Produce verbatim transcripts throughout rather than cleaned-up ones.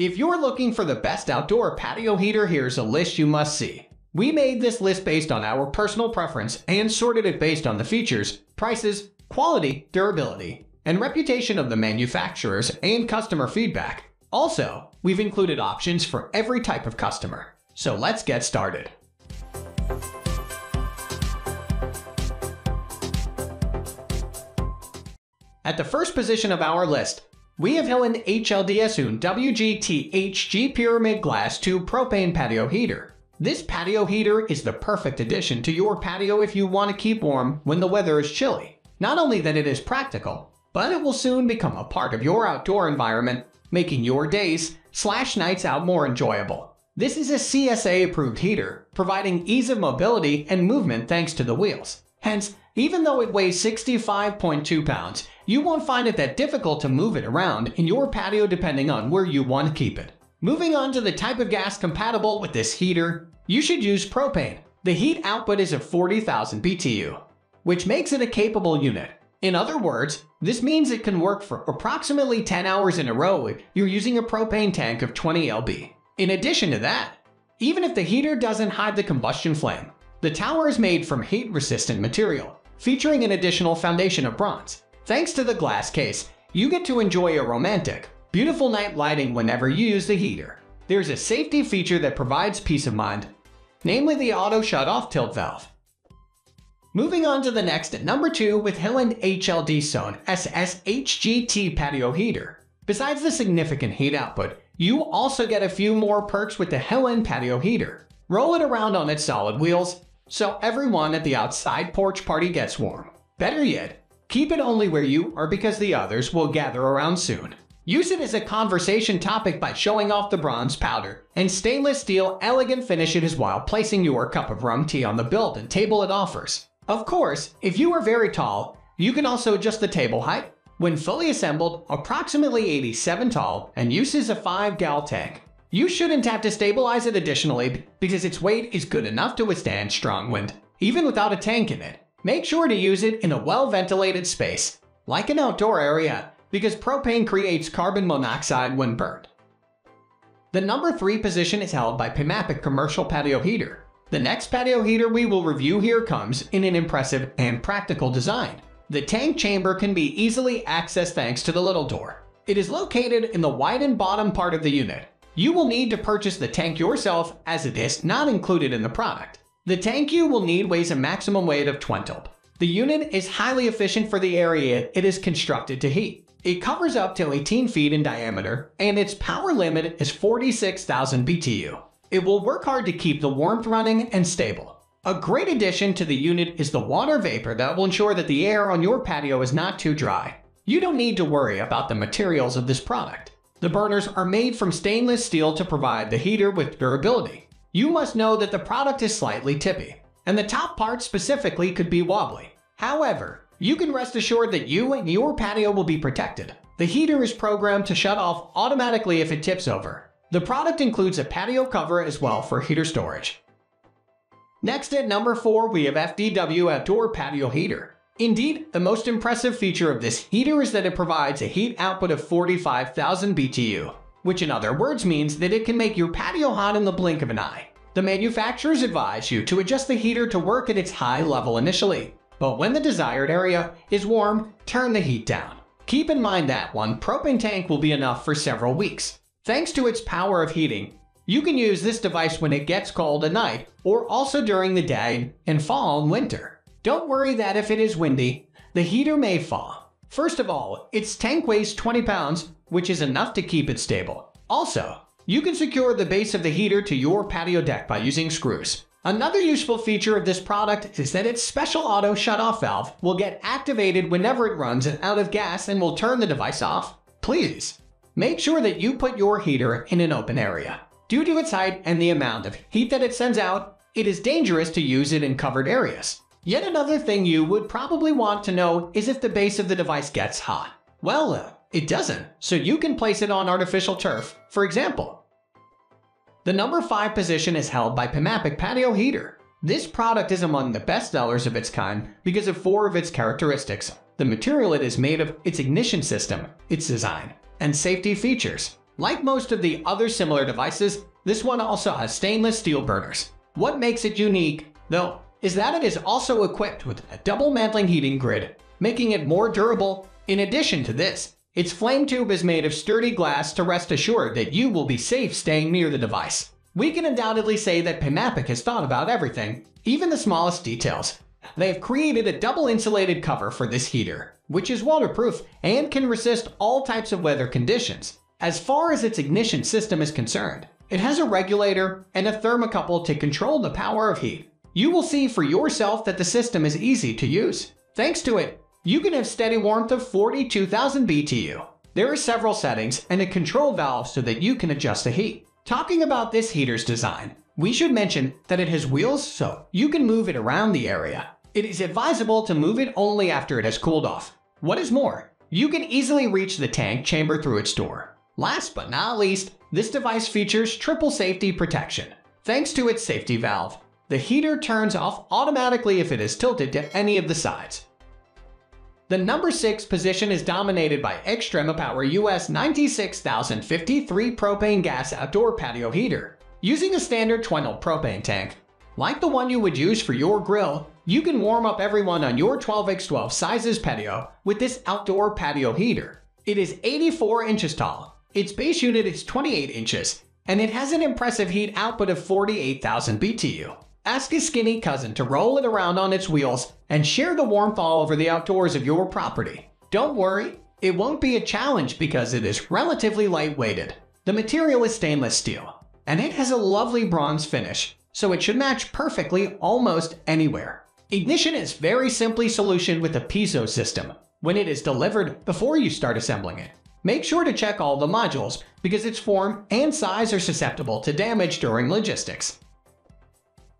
If you're looking for the best outdoor patio heater, here's a list you must see. We made this list based on our personal preference and sorted it based on the features, prices, quality, durability, and reputation of the manufacturers and customer feedback. Also, we've included options for every type of customer. So let's get started. At the first position of our list, we have Hiland H L D S zero one S S H G T Pyramid Glass Tube Propane Patio Heater. This patio heater is the perfect addition to your patio if you want to keep warm when the weather is chilly. Not only that it is practical, but it will soon become a part of your outdoor environment, making your days slash nights out more enjoyable. This is a C S A-approved heater, providing ease of mobility and movement thanks to the wheels. Hence, even though it weighs sixty-five point two pounds, you won't find it that difficult to move it around in your patio depending on where you want to keep it. Moving on to the type of gas compatible with this heater, you should use propane. The heat output is of forty thousand B T U, which makes it a capable unit. In other words, this means it can work for approximately ten hours in a row if you're using a propane tank of twenty pounds. In addition to that, even if the heater doesn't hide the combustion flame, the tower is made from heat-resistant material, featuring an additional foundation of bronze. Thanks to the glass case, you get to enjoy a romantic, beautiful night lighting whenever you use the heater. There's a safety feature that provides peace of mind, namely the auto shut-off tilt valve. Moving on to the next at number two with Hiland H L D S zero one S S H G T Patio Heater. Besides the significant heat output, you also get a few more perks with the Hiland Patio Heater. Roll it around on its solid wheels, so everyone at the outside porch party gets warm. Better yet, keep it only where you are because the others will gather around soon. Use it as a conversation topic by showing off the bronze powder and stainless steel elegant finish it is while placing your cup of rum tea on the built and table it offers. Of course, if you are very tall, you can also adjust the table height. When fully assembled, approximately eighty-seven tall and uses a five gallon tank. You shouldn't have to stabilize it additionally because its weight is good enough to withstand strong wind, even without a tank in it. Make sure to use it in a well-ventilated space, like an outdoor area, because propane creates carbon monoxide when burned. The number three position is held by Pamapic Commercial Patio Heater. The next patio heater we will review here comes in an impressive and practical design. The tank chamber can be easily accessed thanks to the little door. It is located in the widened bottom part of the unit. You will need to purchase the tank yourself as it is not included in the product. The tank you will need weighs a maximum weight of twenty pounds. The unit is highly efficient for the area it is constructed to heat. It covers up to eighteen feet in diameter and its power limit is forty-six thousand B T U. It will work hard to keep the warmth running and stable. A great addition to the unit is the water vapor that will ensure that the air on your patio is not too dry. You don't need to worry about the materials of this product. The burners are made from stainless steel to provide the heater with durability. You must know that the product is slightly tippy, and the top part specifically could be wobbly. However, you can rest assured that you and your patio will be protected. The heater is programmed to shut off automatically if it tips over. The product includes a patio cover as well for heater storage. Next at number four, we have F D W Outdoor Patio Heater. Indeed, the most impressive feature of this heater is that it provides a heat output of forty-five thousand B T U, which in other words means that it can make your patio hot in the blink of an eye. The manufacturers advise you to adjust the heater to work at its high level initially, but when the desired area is warm, turn the heat down. Keep in mind that one propane tank will be enough for several weeks. Thanks to its power of heating, you can use this device when it gets cold at night or also during the day and fall and winter. Don't worry that if it is windy, the heater may fall. First of all, its tank weighs twenty pounds, which is enough to keep it stable. Also, you can secure the base of the heater to your patio deck by using screws. Another useful feature of this product is that its special auto shut-off valve will get activated whenever it runs out of gas and will turn the device off. Please, make sure that you put your heater in an open area. Due to its height and the amount of heat that it sends out, it is dangerous to use it in covered areas. Yet another thing you would probably want to know is if the base of the device gets hot. Well, uh, it doesn't, so you can place it on artificial turf, for example. The number five position is held by Pamapic Patio Heater. This product is among the best sellers of its kind because of four of its characteristics: the material it is made of, its ignition system, its design, and safety features. Like most of the other similar devices, this one also has stainless steel burners. What makes it unique, though, is that it is also equipped with a double mantling heating grid, making it more durable. In addition to this, its flame tube is made of sturdy glass to rest assured that you will be safe staying near the device. We can undoubtedly say that Pamapic has thought about everything, even the smallest details. They have created a double insulated cover for this heater, which is waterproof and can resist all types of weather conditions. As far as its ignition system is concerned, it has a regulator and a thermocouple to control the power of heat. You will see for yourself that the system is easy to use. Thanks to it, you can have steady warmth of forty-two thousand B T U. There are several settings and a control valve so that you can adjust the heat. Talking about this heater's design, we should mention that it has wheels so you can move it around the area. It is advisable to move it only after it has cooled off. What is more, you can easily reach the tank chamber through its door. Last but not least, this device features triple safety protection. Thanks to its safety valve, the heater turns off automatically if it is tilted to any of the sides. The number six position is dominated by XtremepowerUS nine six zero five three propane gas outdoor patio heater. Using a standard twelve propane tank, like the one you would use for your grill, you can warm up everyone on your twelve by twelve sizes patio with this outdoor patio heater. It is eighty-four inches tall, its base unit is twenty-eight inches, and it has an impressive heat output of forty-eight thousand B T U. Ask a skinny cousin to roll it around on its wheels and share the warmth all over the outdoors of your property. Don't worry, it won't be a challenge because it is relatively lightweighted. The material is stainless steel, and it has a lovely bronze finish, so it should match perfectly almost anywhere. Ignition is very simply solutioned with a piezo system when it is delivered before you start assembling it. Make sure to check all the modules because its form and size are susceptible to damage during logistics.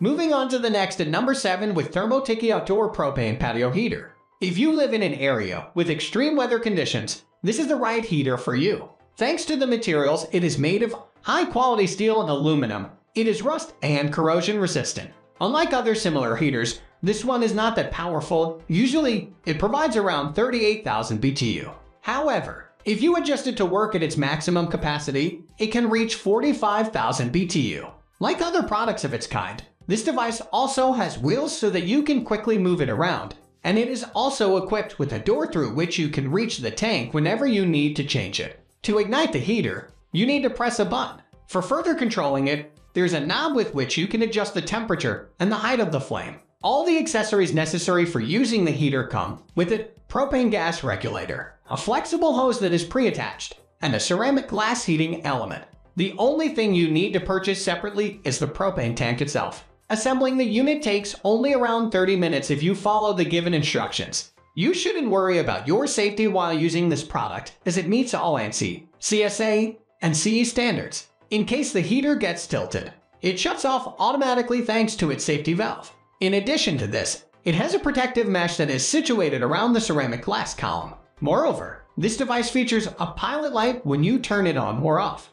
Moving on to the next at number seven with Thermo Tiki Outdoor Propane Patio Heater. If you live in an area with extreme weather conditions, this is the right heater for you. Thanks to the materials, it is made of high-quality steel and aluminum. It is rust and corrosion resistant. Unlike other similar heaters, this one is not that powerful. Usually, it provides around thirty-eight thousand B T U. However, if you adjust it to work at its maximum capacity, it can reach forty-five thousand B T U. Like other products of its kind, this device also has wheels so that you can quickly move it around, and it is also equipped with a door through which you can reach the tank whenever you need to change it. To ignite the heater, you need to press a button. For further controlling it, there's a knob with which you can adjust the temperature and the height of the flame. All the accessories necessary for using the heater come with a propane gas regulator, a flexible hose that is pre-attached, and a ceramic glass heating element. The only thing you need to purchase separately is the propane tank itself. Assembling the unit takes only around thirty minutes if you follow the given instructions. You shouldn't worry about your safety while using this product as it meets all ANSI, C S A, and C E standards. In case the heater gets tilted, it shuts off automatically thanks to its safety valve. In addition to this, it has a protective mesh that is situated around the ceramic glass column. Moreover, this device features a pilot light when you turn it on or off.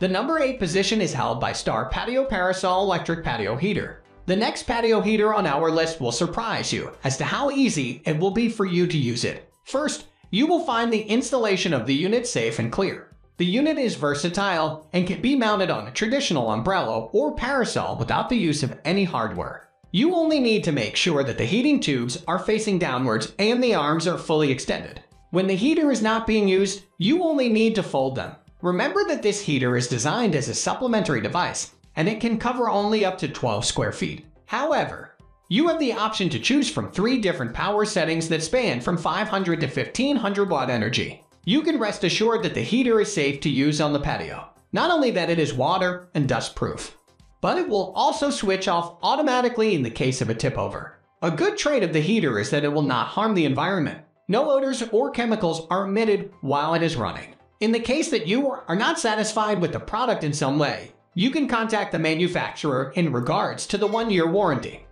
The number eight position is held by Star Patio Parasol Electric Patio Heater. The next patio heater on our list will surprise you as to how easy it will be for you to use it. First, you will find the installation of the unit safe and clear. The unit is versatile and can be mounted on a traditional umbrella or parasol without the use of any hardware. You only need to make sure that the heating tubes are facing downwards and the arms are fully extended. When the heater is not being used, you only need to fold them. Remember that this heater is designed as a supplementary device, and it can cover only up to twelve square feet. However, you have the option to choose from three different power settings that span from five hundred to fifteen hundred watt energy. You can rest assured that the heater is safe to use on the patio. Not only that it is water and dust proof, but it will also switch off automatically in the case of a tip over. A good trait of the heater is that it will not harm the environment. No odors or chemicals are emitted while it is running. In the case that you are not satisfied with the product in some way, you can contact the manufacturer in regards to the one-year warranty.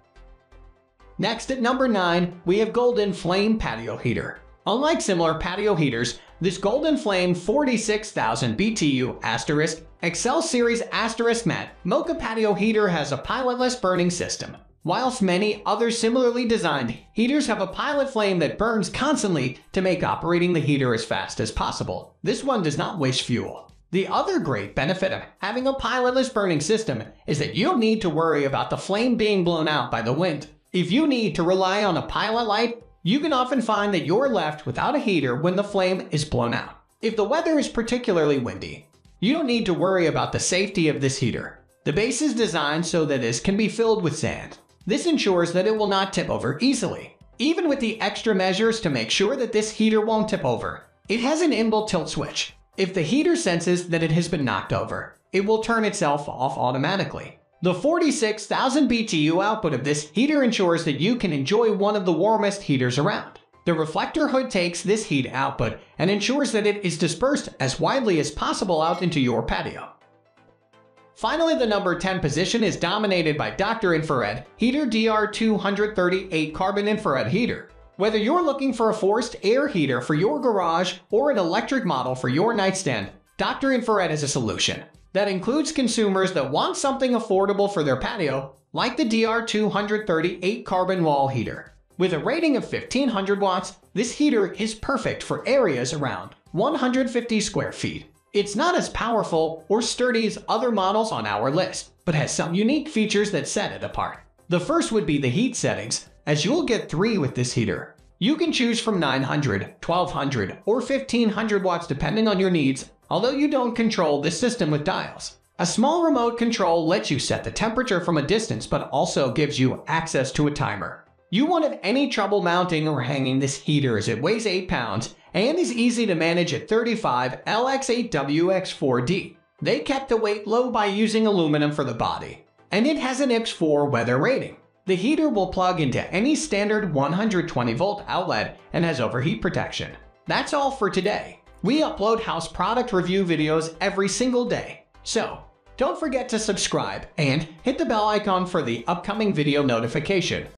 Next at number nine, we have Golden Flame Patio Heater. Unlike similar patio heaters, this Golden Flame forty-six thousand B T U asterisk Excel Series asterisk matte Mocha Patio Heater has a pilotless burning system. Whilst many other similarly designed heaters have a pilot flame that burns constantly to make operating the heater as fast as possible, this one does not waste fuel. The other great benefit of having a pilotless burning system is that you don't need to worry about the flame being blown out by the wind. If you need to rely on a pilot light, you can often find that you're left without a heater when the flame is blown out. If the weather is particularly windy, you don't need to worry about the safety of this heater. The base is designed so that it can be filled with sand. This ensures that it will not tip over easily. Even with the extra measures to make sure that this heater won't tip over, it has an inbuilt tilt switch. If the heater senses that it has been knocked over, it will turn itself off automatically. The forty-six thousand B T U output of this heater ensures that you can enjoy one of the warmest heaters around. The reflector hood takes this heat output and ensures that it is dispersed as widely as possible out into your patio. Finally, the number ten position is dominated by Doctor Infrared Heater D R two thirty-eight Carbon Infrared Heater. Whether you're looking for a forced air heater for your garage or an electric model for your nightstand, Doctor Infrared is a solution that includes consumers that want something affordable for their patio, like the D R two thirty-eight Carbon Wall Heater. With a rating of fifteen hundred watts, this heater is perfect for areas around one hundred fifty square feet. It's not as powerful or sturdy as other models on our list, but has some unique features that set it apart. The first would be the heat settings, as you'll get three with this heater. You can choose from nine hundred, twelve hundred, or fifteen hundred watts depending on your needs, although you don't control this system with dials. A small remote control lets you set the temperature from a distance but also gives you access to a timer. You won't have any trouble mounting or hanging this heater as it weighs eight pounds and is easy to manage at thirty-five L X eight W X four D. They kept the weight low by using aluminum for the body, and it has an I P S four weather rating. The heater will plug into any standard one hundred twenty volt outlet and has overheat protection. That's all for today. We upload house product review videos every single day, so don't forget to subscribe and hit the bell icon for the upcoming video notification.